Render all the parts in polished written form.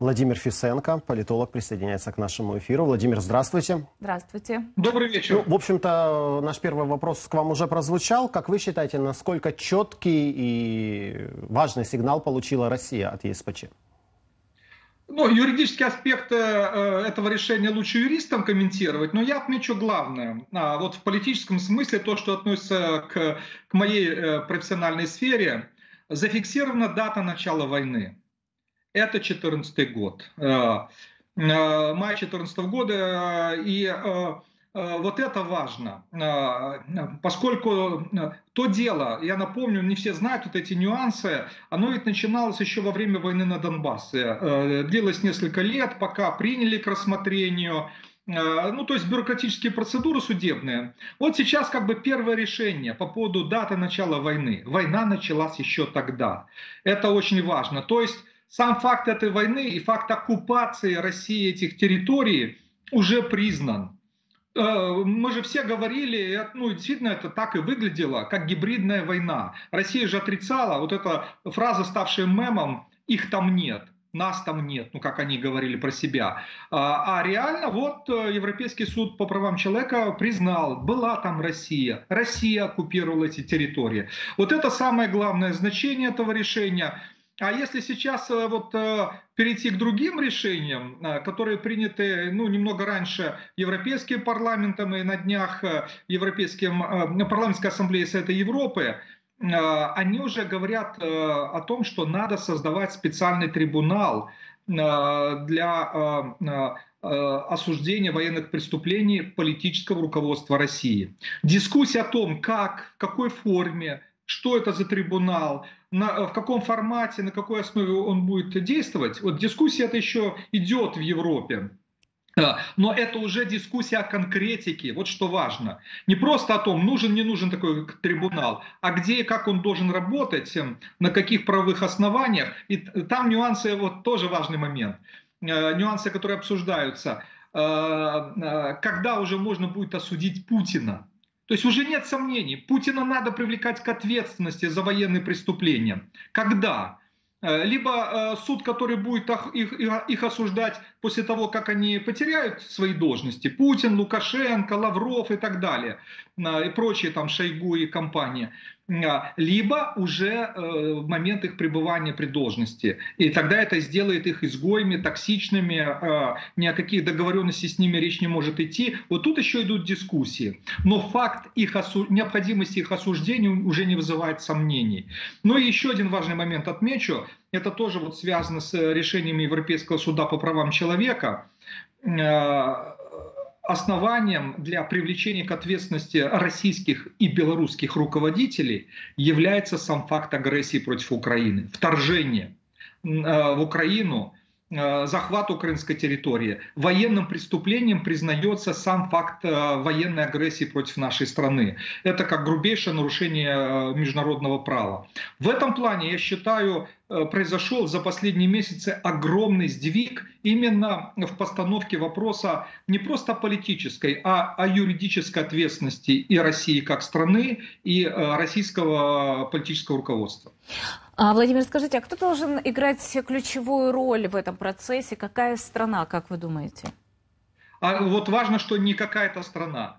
Владимир Фесенко, политолог, присоединяется к нашему эфиру. Владимир, здравствуйте. Здравствуйте. Добрый вечер. Ну, в общем-то, наш первый вопрос к вам уже прозвучал. Как вы считаете, насколько четкий и важный сигнал получила Россия от ЕСПЧ? Ну, юридический аспект этого решения лучше юристам комментировать, но я отмечу главное. Вот в политическом смысле то, что относится к моей профессиональной сфере, зафиксирована дата начала войны. Это 2014 год, май 2014 года, и вот это важно, поскольку то дело, я напомню, не все знают вот эти нюансы, оно ведь начиналось еще во время войны на Донбассе, длилось несколько лет, пока приняли к рассмотрению, ну то есть бюрократические процедуры судебные. Вот сейчас как бы первое решение по поводу даты начала войны. Война началась еще тогда, это очень важно, то есть сам факт этой войны и факт оккупации России этих территорий уже признан. Мы же все говорили, ну действительно это так и выглядело, как гибридная война. Россия же отрицала, вот эта фраза, ставшая мемом, «их там нет», «нас там нет», ну как они говорили про себя. А реально вот Европейский суд по правам человека признал, была там Россия, Россия оккупировала эти территории. Вот это самое главное значение этого решения. А если сейчас вот перейти к другим решениям, которые приняты ну, немного раньше Европейским парламентом и на днях Парламентской Ассамблеи Совета Европы, они уже говорят о том, что надо создавать специальный трибунал для осуждения военных преступлений политического руководства России. Дискуссия о том, как, в какой форме, что это за трибунал, в каком формате, на какой основе он будет действовать. Вот дискуссия это еще идет в Европе. Но это уже дискуссия о конкретике, вот что важно. Не просто о том, нужен, не нужен такой трибунал, а где и как он должен работать, на каких правовых основаниях. И там нюансы, вот тоже важный момент, нюансы, которые обсуждаются. Когда уже можно будет осудить Путина? То есть уже нет сомнений, Путина надо привлекать к ответственности за военные преступления. Когда? Либо суд, который будет их осуждать после того, как они потеряют свои должности. Путин, Лукашенко, Лавров и так далее. И прочие там Шойгу и компания. Либо уже в момент их пребывания при должности. И тогда это сделает их изгоями, токсичными. Ни о каких договоренностях с ними речь не может идти. Вот тут еще идут дискуссии. Но факт необходимости их осуждения уже не вызывает сомнений. Ну и еще один важный момент отмечу. Это тоже вот связано с решениями Европейского суда по правам человека. Основанием для привлечения к ответственности российских и белорусских руководителей является сам факт агрессии против Украины, вторжение в Украину, захват украинской территории. Военным преступлением признается сам факт военной агрессии против нашей страны. Это как грубейшее нарушение международного права. В этом плане, я считаю, произошел за последние месяцы огромный сдвиг именно в постановке вопроса не просто политической, а о юридической ответственности и России как страны, и российского политического руководства. Владимир, скажите, а кто должен играть ключевую роль в этом процессе? Какая страна, как вы думаете? А вот важно, что не какая-то страна,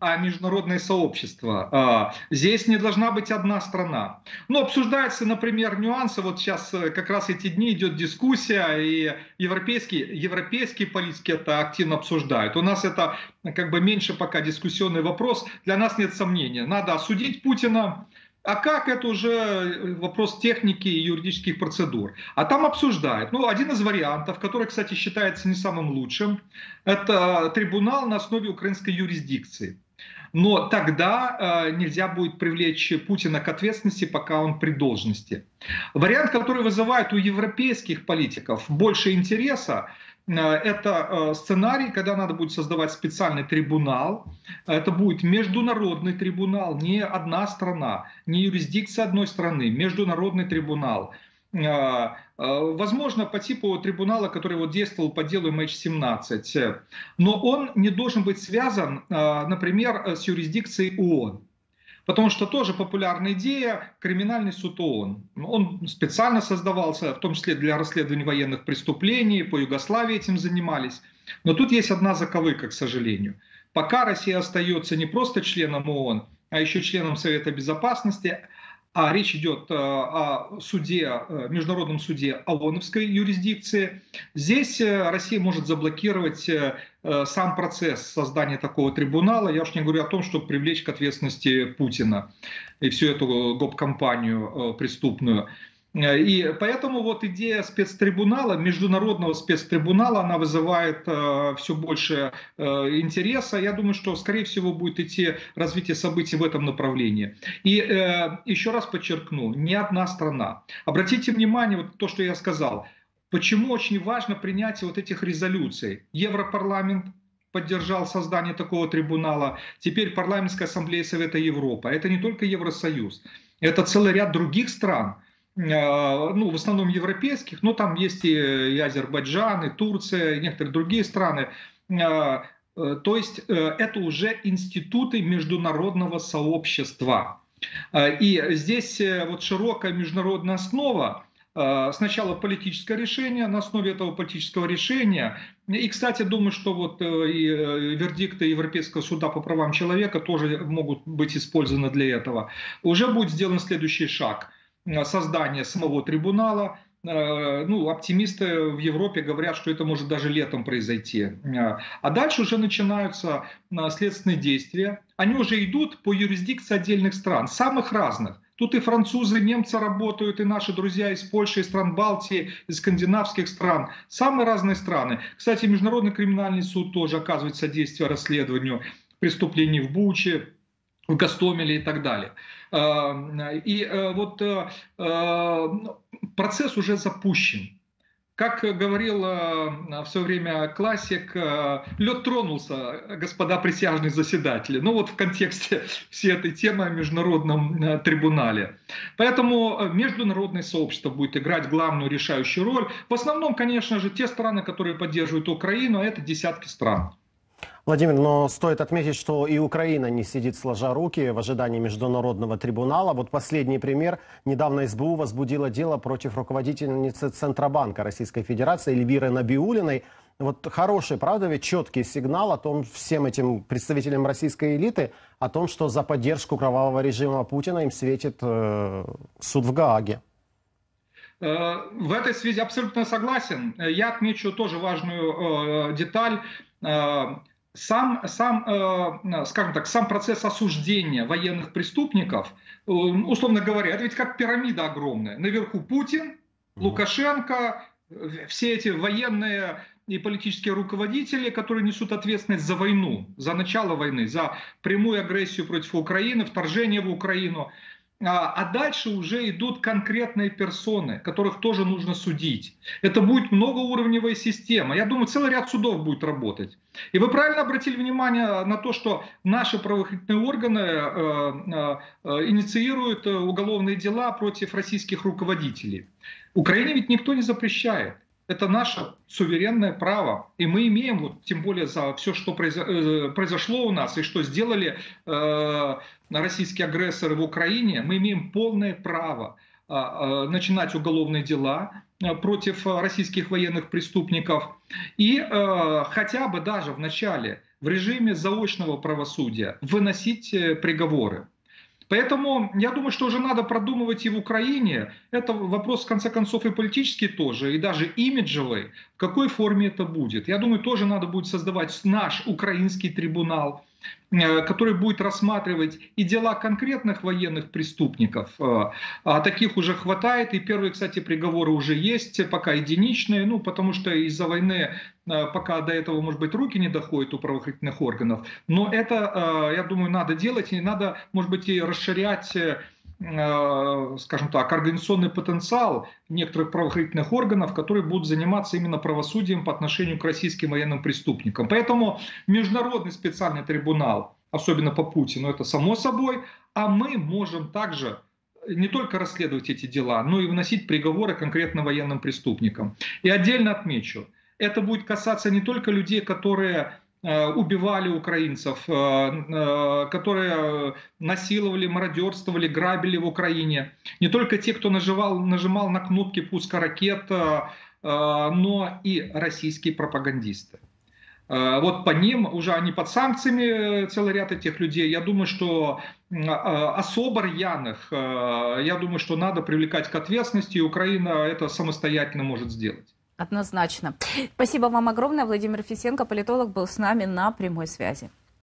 а международное сообщество. Здесь не должна быть одна страна. Но обсуждаются, например, нюансы. Вот сейчас как раз эти дни идет дискуссия, и европейские политики это активно обсуждают. У нас это как бы меньше пока дискуссионный вопрос. Для нас нет сомнения. Надо осудить Путина. А как, это уже вопрос техники и юридических процедур. А там обсуждают. Ну, один из вариантов, который, кстати, считается не самым лучшим, это трибунал на основе украинской юрисдикции. Но тогда нельзя будет привлечь Путина к ответственности, пока он при должности. Вариант, который вызывает у европейских политиков больше интереса, это сценарий, когда надо будет создавать специальный трибунал. Это будет международный трибунал, не одна страна, не юрисдикция одной страны, международный трибунал. Возможно, по типу трибунала, который вот действовал по делу MH17. Но он не должен быть связан, например, с юрисдикцией ООН. Потому что тоже популярная идея — криминальный суд ООН. Он специально создавался, в том числе для расследования военных преступлений, по Югославии этим занимались. Но тут есть одна заковыка, к сожалению. Пока Россия остается не просто членом ООН, а еще членом Совета Безопасности, а речь идет о суде, международном суде ООНовской юрисдикции, здесь Россия может заблокировать сам процесс создания такого трибунала. Я уж не говорю о том, чтобы привлечь к ответственности Путина и всю эту гоп-компанию преступную. И поэтому вот идея спецтрибунала, международного спецтрибунала, она вызывает все больше интереса. Я думаю, что, скорее всего, будет идти развитие событий в этом направлении. И еще раз подчеркну, ни одна страна. Обратите внимание, вот то, что я сказал, почему очень важно принятие вот этих резолюций. Европарламент поддержал создание такого трибунала, теперь Парламентская Ассамблея Совета Европы. Это не только Евросоюз, это целый ряд других стран, ну, в основном европейских, но там есть и Азербайджан, и Турция, и некоторые другие страны. То есть это уже институты международного сообщества. И здесь вот широкая международная основа, сначала политическое решение, на основе этого политического решения. И, кстати, думаю, что вот и вердикты Европейского суда по правам человека тоже могут быть использованы для этого. Уже будет сделан следующий шаг — создание самого трибунала. Ну, оптимисты в Европе говорят, что это может даже летом произойти. А дальше уже начинаются следственные действия. Они уже идут по юрисдикции отдельных стран, самых разных. Тут и французы, и немцы работают, и наши друзья из Польши, из стран Балтии, из скандинавских стран. Самые разные страны. Кстати, Международный криминальный суд тоже оказывает содействие расследованию преступлений в Буче, в Гастомеле и так далее. И вот процесс уже запущен. Как говорил в свое время классик, лед тронулся, господа присяжные заседатели. Ну вот в контексте всей этой темы о международном трибунале. Поэтому международное сообщество будет играть главную решающую роль. В основном, конечно же, те страны, которые поддерживают Украину, а это десятки стран. Владимир, но стоит отметить, что и Украина не сидит сложа руки в ожидании международного трибунала. Вот последний пример. Недавно СБУ возбудило дело против руководительницы Центробанка Российской Федерации Эльвиры Набиуллиной. Вот хороший, правда, ведь четкий сигнал о том, всем этим представителям российской элиты, о том, что за поддержку кровавого режима Путина им светит суд в Гааге. В этой связи абсолютно согласен. Я отмечу тоже важную деталь. Скажем так, сам процесс осуждения военных преступников, условно говоря, это ведь как пирамида огромная. Наверху Путин, Лукашенко, все эти военные и политические руководители, которые несут ответственность за войну, за начало войны, за прямую агрессию против Украины, вторжение в Украину. А дальше уже идут конкретные персоны, которых тоже нужно судить. Это будет многоуровневая система. Я думаю, целый ряд судов будет работать. И вы правильно обратили внимание на то, что наши правоохранительные органы инициируют уголовные дела против российских руководителей. Украине ведь никто не запрещает. Это наше суверенное право. И мы имеем, вот, тем более за все, что произошло у нас и что сделали российские агрессоры в Украине, мы имеем полное право начинать уголовные дела против российских военных преступников. И хотя бы даже в начале, в режиме заочного правосудия, выносить приговоры. Поэтому я думаю, что уже надо продумывать и в Украине. Это вопрос, в конце концов, и политический тоже, и даже имиджевый. В какой форме это будет? Я думаю, тоже надо будет создавать наш украинский трибунал, который будет рассматривать и дела конкретных военных преступников. А таких уже хватает. И первые, кстати, приговоры уже есть, пока единичные. Ну, потому что из-за войны пока до этого, может быть, руки не доходят у правоохранительных органов. Но это, я думаю, надо делать. И надо, может быть, и расширять, скажем так, организационный потенциал некоторых правоохранительных органов, которые будут заниматься именно правосудием по отношению к российским военным преступникам. Поэтому международный специальный трибунал, особенно по Путину, это само собой. А мы можем также не только расследовать эти дела, но и выносить приговоры конкретно военным преступникам. И отдельно отмечу, это будет касаться не только людей, которые убивали украинцев, которые насиловали, мародерствовали, грабили в Украине. Не только те, кто нажимал на кнопки пуска ракет, но и российские пропагандисты. Вот по ним, уже они под санкциями, целый ряд этих людей. Я думаю, что особо рьяных, я думаю, что надо привлекать к ответственности, и Украина это самостоятельно может сделать. Однозначно. Спасибо вам огромное. Владимир Фесенко, политолог, был с нами на прямой связи.